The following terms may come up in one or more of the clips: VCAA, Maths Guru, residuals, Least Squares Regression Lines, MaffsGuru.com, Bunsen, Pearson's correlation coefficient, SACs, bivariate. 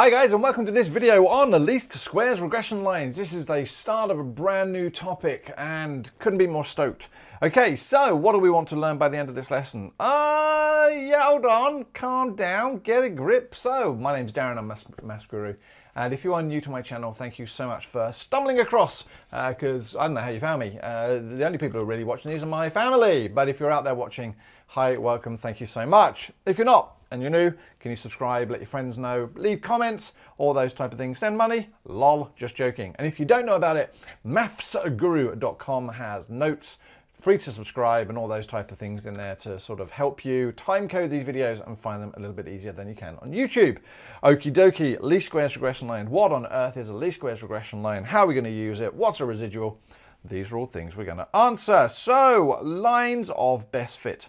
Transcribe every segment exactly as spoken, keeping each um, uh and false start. Hi guys, and welcome to this video on the least squares regression lines. This is the start of a brand new topic and couldn't be more stoked. Okay, so what do we want to learn by the end of this lesson? Ah, uh, yeah, hold on, calm down, get a grip. So, my name's Darren, I'm Maths Guru. And if you are new to my channel, thank you so much for stumbling across, because uh, I don't know how you found me. Uh, the only people who are really watching these are my family. But if you're out there watching, hi, welcome, thank you so much. If you're not, and you're new, can you subscribe, let your friends know, leave comments, all those type of things, send money, lol, just joking. And if you don't know about it, Maffs Guru dot com has notes, free to subscribe, and all those type of things in there to sort of help you time code these videos and find them a little bit easier than you can on YouTube. Okie dokie, least squares regression line. What on earth is a least squares regression line? How are we going to use it? What's a residual? These are all things we're going to answer. So, lines of best fit.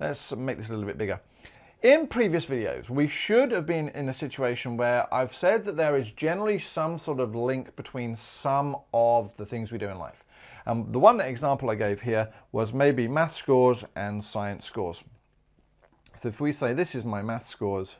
Let's make this a little bit bigger. In previous videos, we should have been in a situation where I've said that there is generally some sort of link between some of the things we do in life. Um, the one example I gave here was maybe math scores and science scores. So if we say this is my math scores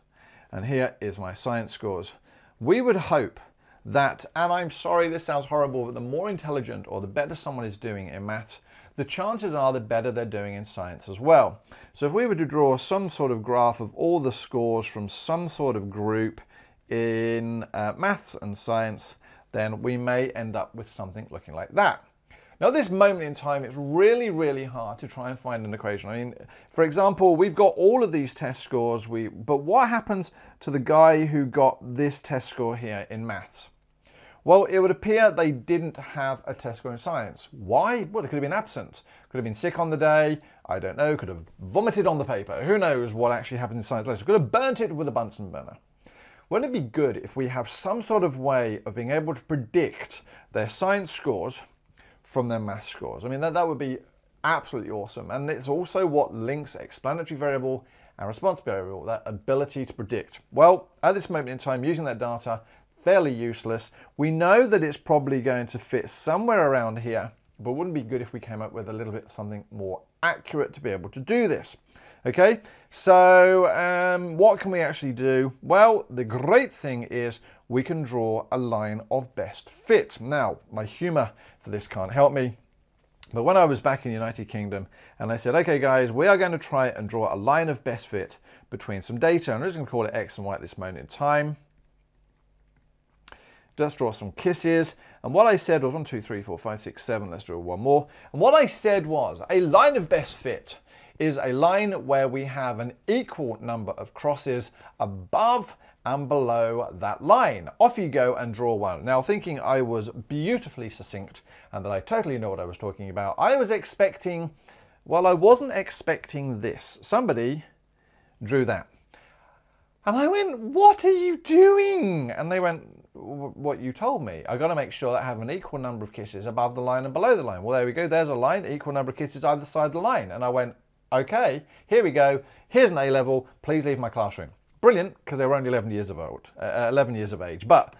and here is my science scores, we would hope that, and I'm sorry this sounds horrible, but the more intelligent or the better someone is doing in maths, the chances are the better they're doing in science as well. So if we were to draw some sort of graph of all the scores from some sort of group in uh, maths and science, then we may end up with something looking like that. Now at this moment in time, it's really, really hard to try and find an equation. I mean, for example, we've got all of these test scores, we, but what happens to the guy who got this test score here in maths? Well, it would appear they didn't have a test score in science. Why? Well, they could have been absent. Could have been sick on the day. I don't know. Could have vomited on the paper. Who knows what actually happened in science lessons. Could have burnt it with a Bunsen burner. Wouldn't it be good if we have some sort of way of being able to predict their science scores from their math scores? I mean, that, that would be absolutely awesome. And it's also what links explanatory variable and response variable, that ability to predict. Well, at this moment in time, using that data, fairly useless. We know that it's probably going to fit somewhere around here, but wouldn't be good if we came up with a little bit something more accurate to be able to do this. Okay, so um, what can we actually do? Well, the great thing is we can draw a line of best fit. Now, my humor for this can't help me, but when I was back in the United Kingdom and I said, okay guys, we are going to try and draw a line of best fit between some data, and I'm just going to call it X and Y at this moment in time. Let's draw some kisses. And what I said was one, two, three, four, five, six, seven. Let's draw one more. And what I said was a line of best fit is a line where we have an equal number of crosses above and below that line. Off you go and draw one. Now, thinking I was beautifully succinct and that I totally know what I was talking about, I was expecting, well, I wasn't expecting this. Somebody drew that. And I went, what are you doing? And they went, what you told me. I got to make sure that I have an equal number of kisses above the line and below the line. Well, there we go. There's a line, equal number of kisses either side of the line. And I went, okay, here we go. Here's an A level. Please leave my classroom. Brilliant, because they were only eleven years of old, uh, eleven years of age. But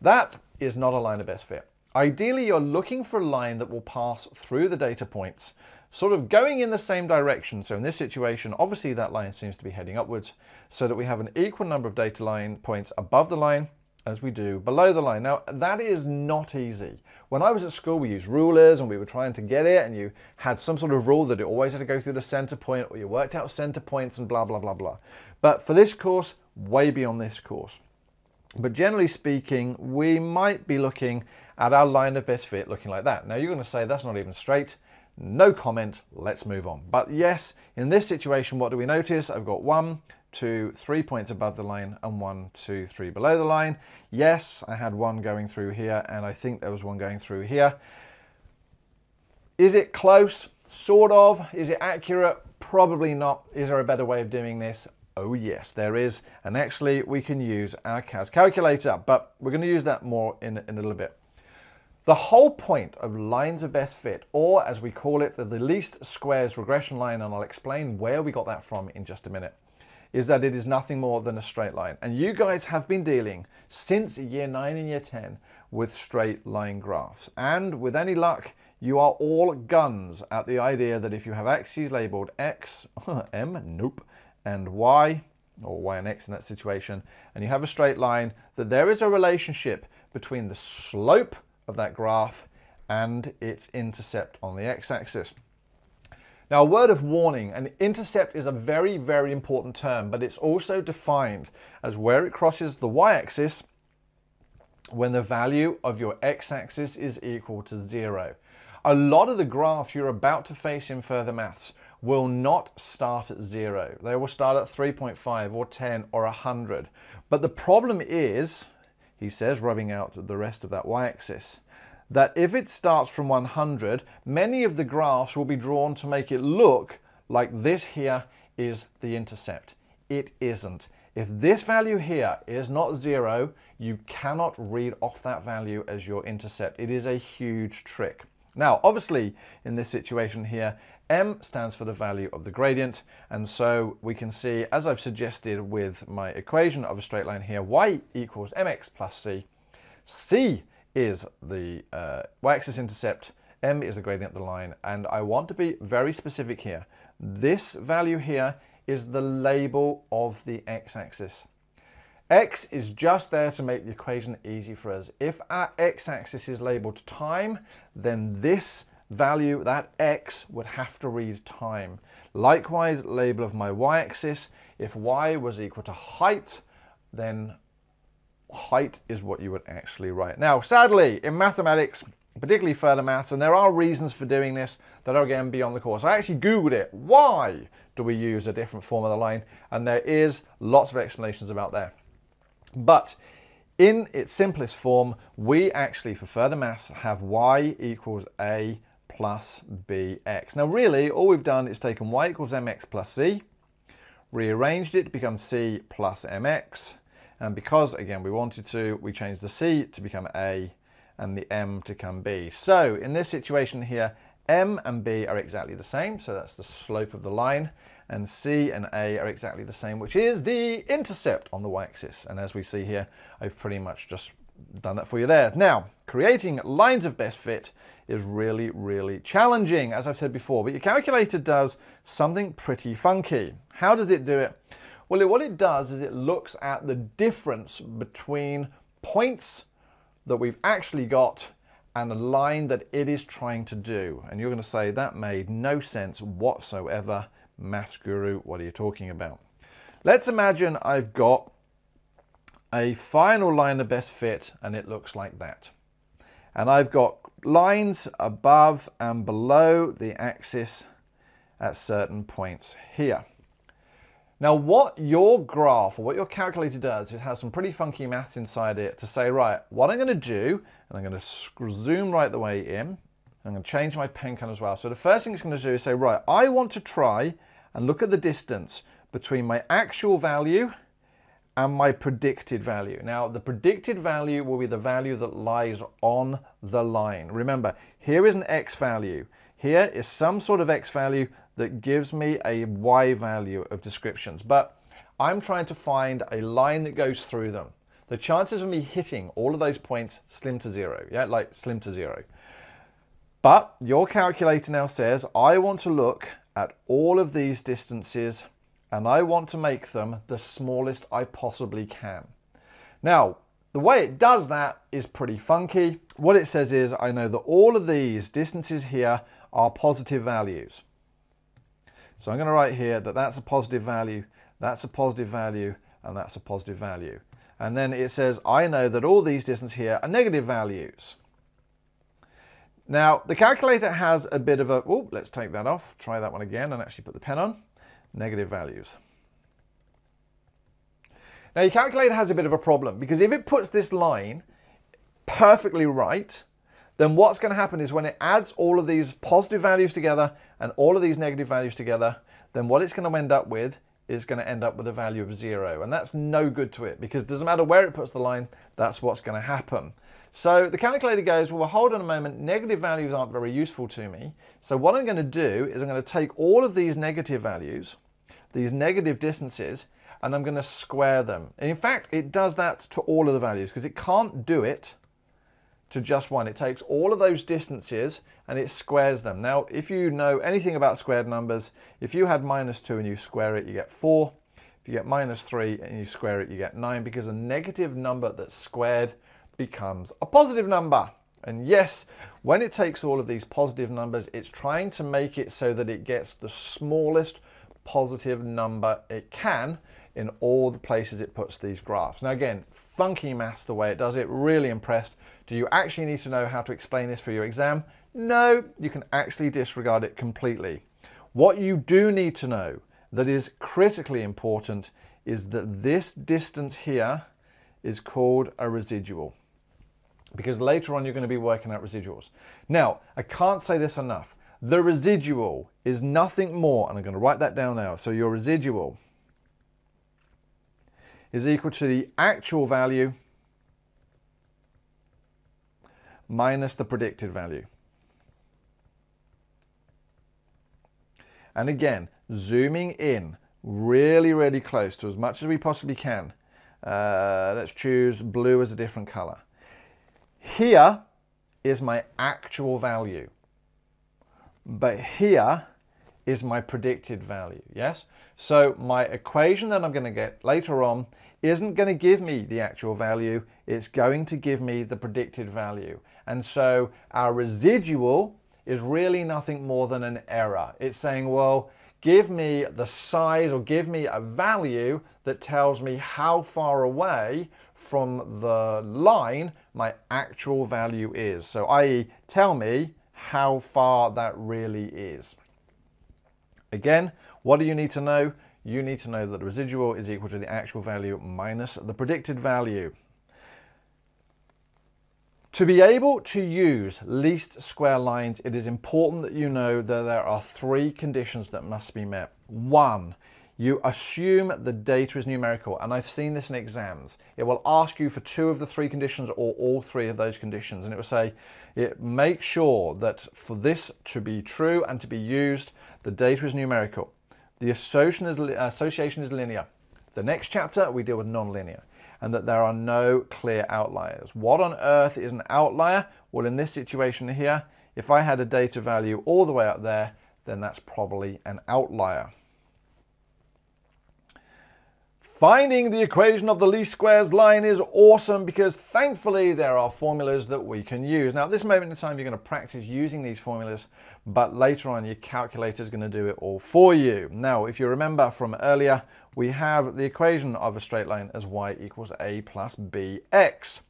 that is not a line of best fit. Ideally, you're looking for a line that will pass through the data points, sort of going in the same direction. So in this situation, obviously that line seems to be heading upwards, so that we have an equal number of data line points above the line as we do below the line. Now, that is not easy. When I was at school, we used rulers and we were trying to get it, and you had some sort of rule that it always had to go through the center point, or you worked out center points and blah, blah, blah, blah. But for this course, way beyond this course. But generally speaking, we might be looking at our line of best fit looking like that. Now, you're going to say that's not even straight. No comment, let's move on. But yes, in this situation, what do we notice? I've got one, two, three points above the line and one, two, three below the line. Yes, I had one going through here and I think there was one going through here. Is it close? Sort of. Is it accurate? Probably not. Is there a better way of doing this? Oh yes, there is. And actually we can use our C A S calculator, but we're going to use that more in, in a little bit. The whole point of lines of best fit, or as we call it, the least squares regression line, and I'll explain where we got that from in just a minute, is that it is nothing more than a straight line. And you guys have been dealing since year nine and year ten with straight line graphs. And with any luck, you are all guns at the idea that if you have axes labeled X, M, nope, and Y, or y and x in that situation, and you have a straight line, that there is a relationship between the slope of that graph and its intercept on the x-axis. Now, a word of warning, an intercept is a very, very important term, but it's also defined as where it crosses the y-axis when the value of your x-axis is equal to zero. A lot of the graphs you're about to face in further maths will not start at zero. They will start at three point five or ten or one hundred. But the problem is, he says, rubbing out the rest of that y-axis, that if it starts from one hundred, many of the graphs will be drawn to make it look like this here is the intercept. It isn't. If this value here is not zero, you cannot read off that value as your intercept. It is a huge trick. Now, obviously, in this situation here, m stands for the value of the gradient, and so we can see, as I've suggested with my equation of a straight line here, y equals mx plus c. C is the uh, y-axis intercept, m is the gradient of the line, and I want to be very specific here. This value here is the label of the x-axis. X is just there to make the equation easy for us. If our x-axis is labeled time, then this value, that x, would have to read time. Likewise, label of my y-axis, if y was equal to height, then height is what you would actually write. Now, sadly, in mathematics, particularly further maths, and there are reasons for doing this that are again beyond the course. I actually Googled it. Why do we use a different form of the line? And there is lots of explanations about that. But in its simplest form, we actually, for further maths, have y equals a plus bx. Now really, all we've done is taken y equals mx plus c, rearranged it to become c plus mx, and because, again, we wanted to, we changed the c to become a and the m to become b. So in this situation here, m and b are exactly the same, so that's the slope of the line, and c and a are exactly the same, which is the intercept on the y-axis. And as we see here, I've pretty much just done that for you there. Now, creating lines of best fit is really, really challenging, as I've said before, but your calculator does something pretty funky. How does it do it? Well, what it does is it looks at the difference between points that we've actually got and the line that it is trying to do. And you're going to say, that made no sense whatsoever. Maths Guru, what are you talking about? Let's imagine I've got a final line of best fit and it looks like that. And I've got lines above and below the axis at certain points here. Now, what your graph or what your calculator does, it has some pretty funky maths inside it to say, right, what I'm going to do, and I'm going to zoom right the way in, I'm going to change my pen colour as well. So the first thing it's going to do is say, right, I want to try and look at the distance between my actual value and my predicted value. Now, the predicted value will be the value that lies on the line. Remember, here is an x value. Here is some sort of x value that gives me a y value of descriptions, but I'm trying to find a line that goes through them. The chances of me hitting all of those points slim to zero, yeah, like slim to zero. But your calculator now says, I want to look at all of these distances and I want to make them the smallest I possibly can. Now, the way it does that is pretty funky. What it says is, I know that all of these distances here are positive values. So I'm going to write here that that's a positive value, that's a positive value, and that's a positive value. And then it says, I know that all these distances here are negative values. Now, the calculator has a bit of a, oh, let's take that off, try that one again, and actually put the pen on, negative values. Now, your calculator has a bit of a problem, because if it puts this line perfectly right, then what's going to happen is when it adds all of these positive values together and all of these negative values together, then what it's going to end up with is going to end up with a value of zero. And that's no good to it, because it doesn't matter where it puts the line, that's what's going to happen. So the calculator goes, well, hold on a moment, negative values aren't very useful to me. So what I'm going to do is I'm going to take all of these negative values, these negative distances, and I'm going to square them. And in fact, it does that to all of the values because it can't do it to just one. It takes all of those distances and it squares them. Now, if you know anything about squared numbers, if you had minus two and you square it, you get four. If you get minus three, and you square it, you get nine, because a negative number that's squared becomes a positive number. And yes, when it takes all of these positive numbers, it's trying to make it so that it gets the smallest positive number it can in all the places it puts these graphs. Now again, funky maths the way it does it, really impressed. Do you actually need to know how to explain this for your exam? No, you can actually disregard it completely. What you do need to know that is critically important is that this distance here is called a residual, because later on you're going to be working out residuals. Now, I can't say this enough. The residual is nothing more, and I'm going to write that down now. So your residual is equal to the actual value minus the predicted value. And again, zooming in really, really close to as much as we possibly can. Uh, let's choose blue as a different color. Here is my actual value, but here is my predicted value, yes? So my equation that I'm going to get later on isn't going to give me the actual value, it's going to give me the predicted value. And so our residual is really nothing more than an error. It's saying, well, give me the size, or give me a value that tells me how far away from the line my actual value is. So that is, tell me how far that really is. Again, what do you need to know? You need to know that the residual is equal to the actual value minus the predicted value. To be able to use least square lines, it is important that you know that there are three conditions that must be met. One, you assume the data is numerical, and I've seen this in exams. It will ask you for two of the three conditions or all three of those conditions, and it will say, it, make sure that for this to be true and to be used, the data is numerical. The association is, association is linear. The next chapter, we deal with nonlinear, and that there are no clear outliers. What on earth is an outlier? Well, in this situation here, if I had a data value all the way up there, then that's probably an outlier. Finding the equation of the least squares line is awesome, because thankfully there are formulas that we can use. Now at this moment in time, you're going to practice using these formulas, but later on your calculator is going to do it all for you. Now, if you remember from earlier, we have the equation of a straight line as y equals a plus bx.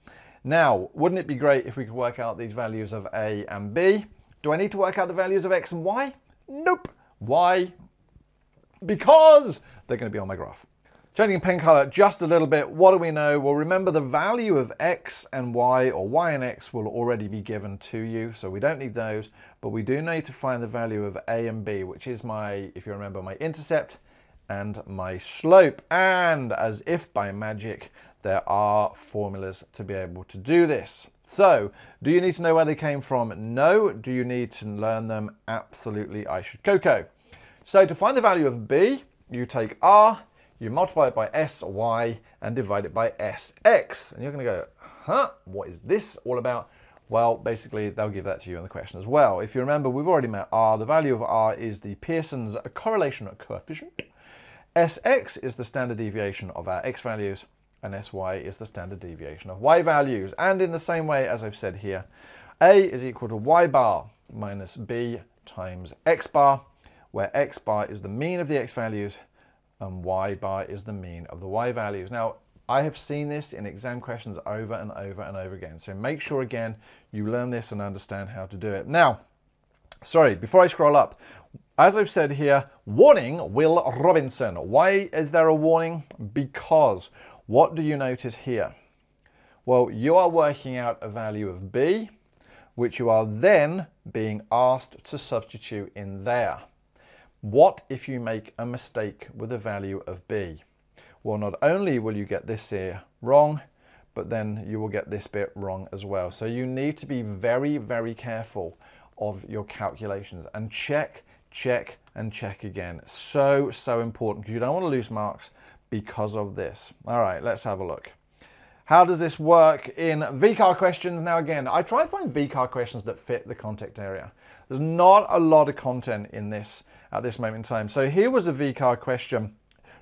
Now, wouldn't it be great if we could work out these values of a and b? Do I need to work out the values of x and y? Nope. Why? Because they're going to be on my graph. Changing pen color just a little bit, what do we know? Well, remember the value of x and y, or y and x, will already be given to you, so we don't need those, but we do need to find the value of a and b, which is my, if you remember, my intercept and my slope. And as if by magic, there are formulas to be able to do this. So, do you need to know where they came from? No. Do you need to learn them? Absolutely, I should coco. So to find the value of b, you take r, you multiply it by S Y and divide it by S X. And you're going to go, huh, what is this all about? Well, basically, they'll give that to you in the question as well. If you remember, we've already met R. The value of R is the Pearson's correlation coefficient. S X is the standard deviation of our X values. And S Y is the standard deviation of Y values. And in the same way, as I've said here, A is equal to Y bar minus B times X bar, where X bar is the mean of the X values, and y bar is the mean of the y values. Now, I have seen this in exam questions over and over and over again. So make sure, again, you learn this and understand how to do it. Now, sorry, before I scroll up, as I've said here, warning, Will Robinson. Why is there a warning? Because what do you notice here? Well, you are working out a value of b, which you are then being asked to substitute in there. What if you make a mistake with the value of b? Well, not only will you get this here wrong, but then you will get this bit wrong as well. So you need to be very, very careful of your calculations and check, check, and check again. So, so important, because you don't want to lose marks because of this. All right, let's have a look. How does this work in V C A A questions? Now again, I try and find V C A A questions that fit the content area. There's not a lot of content in this at this moment in time. So here was a V C A A question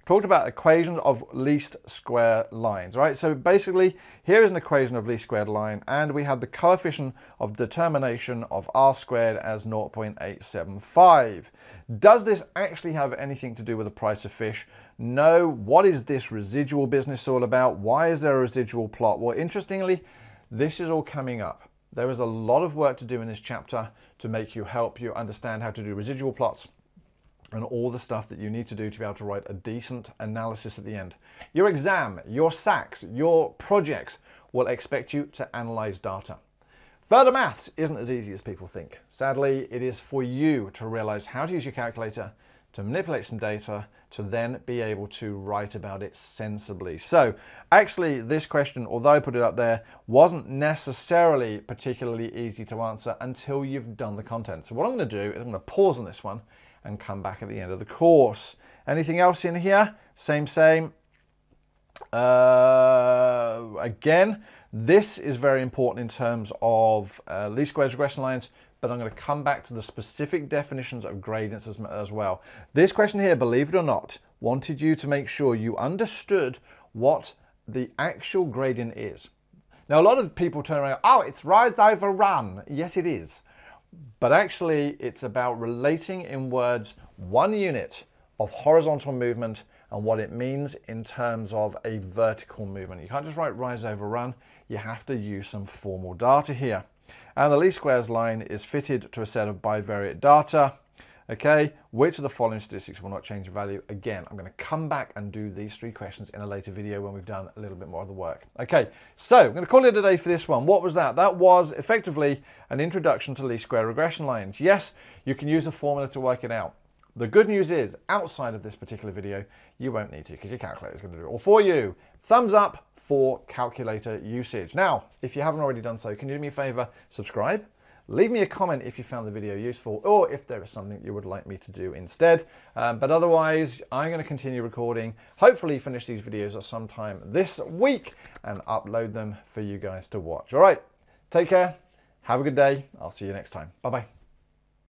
talked about equations of least square lines, right? So basically, here is an equation of least squared line, and we had the coefficient of determination of r squared as zero point eight seven five. Does this actually have anything to do with the price of fish? No. What is this residual business all about? Why is there a residual plot? Well, interestingly, this is all coming up. There is a lot of work to do in this chapter to make you help you understand how to do residual plots and all the stuff that you need to do to be able to write a decent analysis at the end. Your exam, your S A Cs, your projects will expect you to analyze data. Further maths isn't as easy as people think. Sadly, it is for you to realize how to use your calculator, to manipulate some data, to then be able to write about it sensibly. So actually this question, although I put it up there, wasn't necessarily particularly easy to answer until you've done the content. So what I'm going to do is I'm going to pause on this one and come back at the end of the course. Anything else in here? Same, same. Uh, again, this is very important in terms of uh, least squares regression lines, but I'm going to come back to the specific definitions of gradients as, as well. This question here, believe it or not, wanted you to make sure you understood what the actual gradient is. Now, a lot of people turn around, oh, it's rise over run. Yes, it is. But actually, it's about relating in words one unit of horizontal movement and what it means in terms of a vertical movement. You can't just write rise over run. You have to use some formal data here. And the least squares line is fitted to a set of bivariate data. Okay, which of the following statistics will not change in value? Again, I'm going to come back and do these three questions in a later video when we've done a little bit more of the work. Okay, so I'm going to call it a day for this one. What was that? That was effectively an introduction to least square regression lines. Yes, you can use a formula to work it out. The good news is, outside of this particular video, you won't need to because your calculator is going to do it all for you. Thumbs up for calculator usage. Now, if you haven't already done so, can you do me a favor? Subscribe. Leave me a comment if you found the video useful or if there is something you would like me to do instead. Um, but otherwise, I'm going to continue recording, hopefully finish these videos sometime this week and upload them for you guys to watch. All right, take care. Have a good day. I'll see you next time. Bye-bye.